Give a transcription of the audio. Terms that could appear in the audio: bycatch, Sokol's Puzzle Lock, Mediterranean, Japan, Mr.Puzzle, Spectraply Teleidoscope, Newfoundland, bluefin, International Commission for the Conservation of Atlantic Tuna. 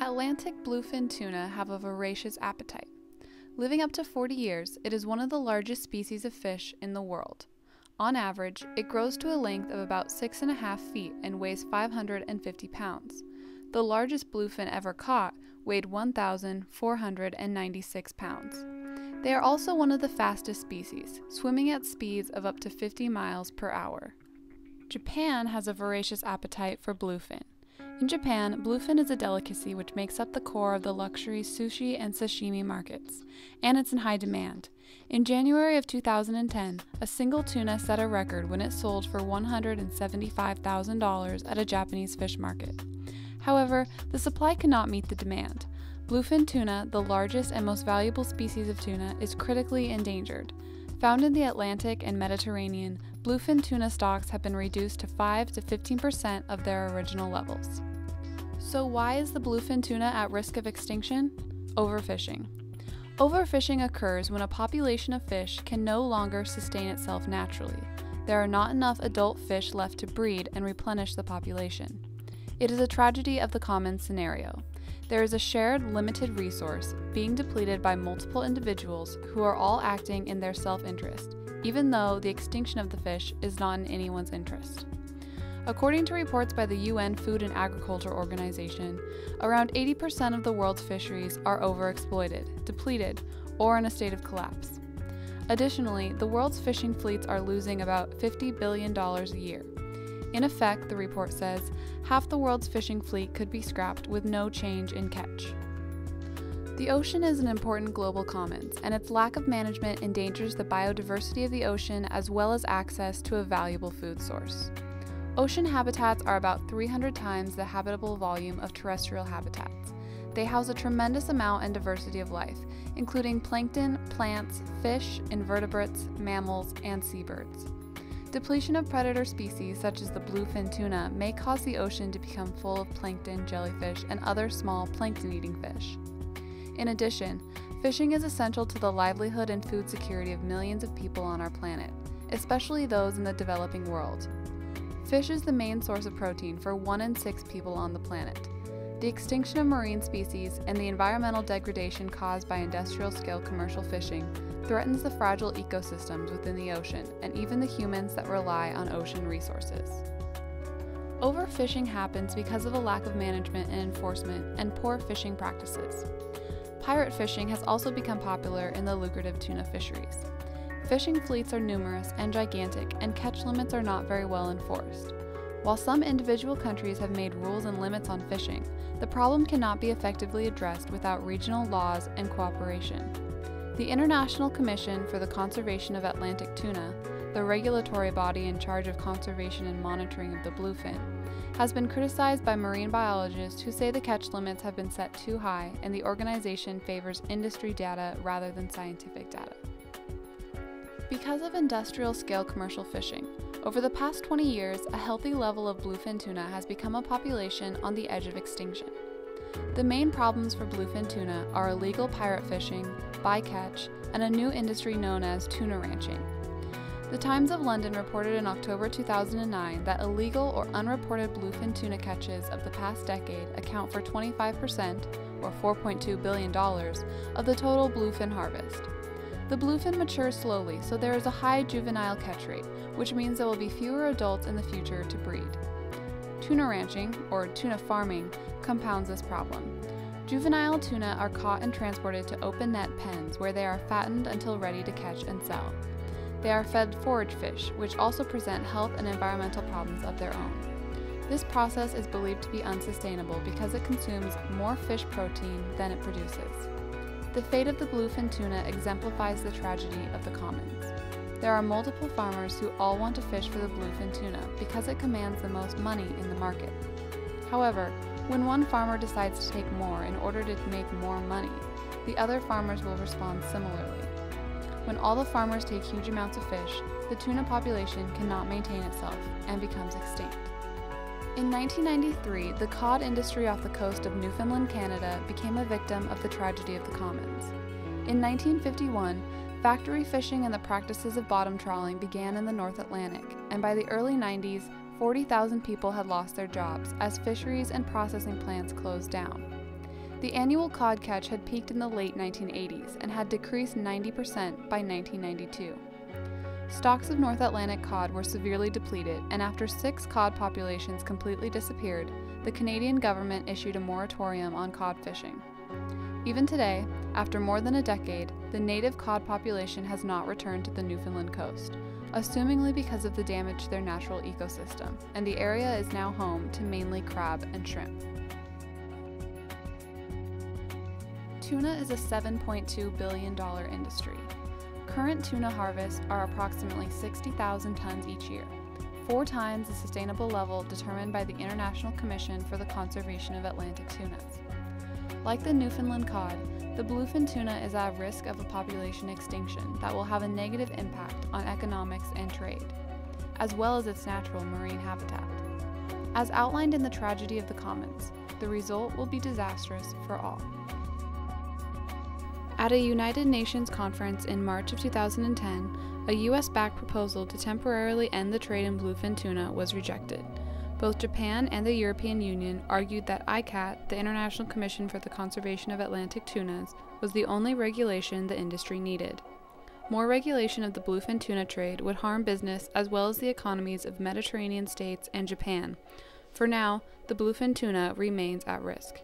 Atlantic bluefin tuna have a voracious appetite. Living up to 40 years, it is one of the largest species of fish in the world. On average, it grows to a length of about 6.5 feet and weighs 550 pounds. The largest bluefin ever caught weighed 1,496 pounds. They are also one of the fastest species, swimming at speeds of up to 50 miles per hour. Japan has a voracious appetite for bluefin. In Japan, bluefin is a delicacy which makes up the core of the luxury sushi and sashimi markets, and it's in high demand. In January of 2010, a single tuna set a record when it sold for $175,000 at a Japanese fish market. However, the supply cannot meet the demand. Bluefin tuna, the largest and most valuable species of tuna, is critically endangered. Found in the Atlantic and Mediterranean, bluefin tuna stocks have been reduced to 5 to 15% of their original levels. So why is the bluefin tuna at risk of extinction? Overfishing. Overfishing occurs when a population of fish can no longer sustain itself naturally. There are not enough adult fish left to breed and replenish the population. It is a tragedy of the common scenario. There is a shared, limited resource being depleted by multiple individuals who are all acting in their self-interest, even though the extinction of the fish is not in anyone's interest. According to reports by the UN Food and Agriculture Organization, around 80% of the world's fisheries are overexploited, depleted, or in a state of collapse. Additionally, the world's fishing fleets are losing about $50 billion a year. In effect, the report says, half the world's fishing fleet could be scrapped with no change in catch. The ocean is an important global commons, and its lack of management endangers the biodiversity of the ocean as well as access to a valuable food source. Ocean habitats are about 300 times the habitable volume of terrestrial habitats. They house a tremendous amount and diversity of life, including plankton, plants, fish, invertebrates, mammals, and seabirds. Depletion of predator species such as the bluefin tuna may cause the ocean to become full of plankton, jellyfish, and other small plankton-eating fish. In addition, fishing is essential to the livelihood and food security of millions of people on our planet, especially those in the developing world. Fish is the main source of protein for 1 in 6 people on the planet. The extinction of marine species and the environmental degradation caused by industrial-scale commercial fishing threatens the fragile ecosystems within the ocean and even the humans that rely on ocean resources. Overfishing happens because of a lack of management and enforcement and poor fishing practices. Pirate fishing has also become popular in the lucrative tuna fisheries. Fishing fleets are numerous and gigantic, and catch limits are not very well enforced. While some individual countries have made rules and limits on fishing, the problem cannot be effectively addressed without regional laws and cooperation. The International Commission for the Conservation of Atlantic Tuna, the regulatory body in charge of conservation and monitoring of the bluefin, has been criticized by marine biologists who say the catch limits have been set too high and the organization favors industry data rather than scientific data. Because of industrial-scale commercial fishing, over the past 20 years, a healthy level of bluefin tuna has become a population on the edge of extinction. The main problems for bluefin tuna are illegal pirate fishing, bycatch, and a new industry known as tuna ranching. The Times of London reported in October 2009 that illegal or unreported bluefin tuna catches of the past decade account for 25%, or $4.2 billion, of the total bluefin harvest. The bluefin matures slowly, so there is a high juvenile catch rate, which means there will be fewer adults in the future to breed. Tuna ranching, or tuna farming, compounds this problem. Juvenile tuna are caught and transported to open net pens where they are fattened until ready to catch and sell. They are fed forage fish, which also present health and environmental problems of their own. This process is believed to be unsustainable because it consumes more fish protein than it produces. The fate of the bluefin tuna exemplifies the tragedy of the commons. There are multiple farmers who all want to fish for the bluefin tuna because it commands the most money in the market. However, when one farmer decides to take more in order to make more money, the other farmers will respond similarly. When all the farmers take huge amounts of fish, the tuna population cannot maintain itself and becomes extinct. In 1993, the cod industry off the coast of Newfoundland, Canada, became a victim of the tragedy of the commons. In 1951, factory fishing and the practices of bottom trawling began in the North Atlantic, and by the early 90s, 40,000 people had lost their jobs as fisheries and processing plants closed down. The annual cod catch had peaked in the late 1980s and had decreased 90% by 1992. Stocks of North Atlantic cod were severely depleted, and after 6 cod populations completely disappeared, the Canadian government issued a moratorium on cod fishing. Even today, after more than a decade, the native cod population has not returned to the Newfoundland coast, assumingly because of the damage to their natural ecosystem, and the area is now home to mainly crab and shrimp. Tuna is a $7.2 billion industry. Current tuna harvests are approximately 60,000 tons each year, 4 times the sustainable level determined by the International Commission for the Conservation of Atlantic Tuna. Like the Newfoundland cod, the bluefin tuna is at risk of a population extinction that will have a negative impact on economics and trade, as well as its natural marine habitat. As outlined in The Tragedy of the Commons, the result will be disastrous for all. At a United Nations conference in March of 2010, a US-backed proposal to temporarily end the trade in bluefin tuna was rejected. Both Japan and the European Union argued that ICCAT, the International Commission for the Conservation of Atlantic Tunas, was the only regulation the industry needed. More regulation of the bluefin tuna trade would harm business as well as the economies of Mediterranean states and Japan. For now, the bluefin tuna remains at risk.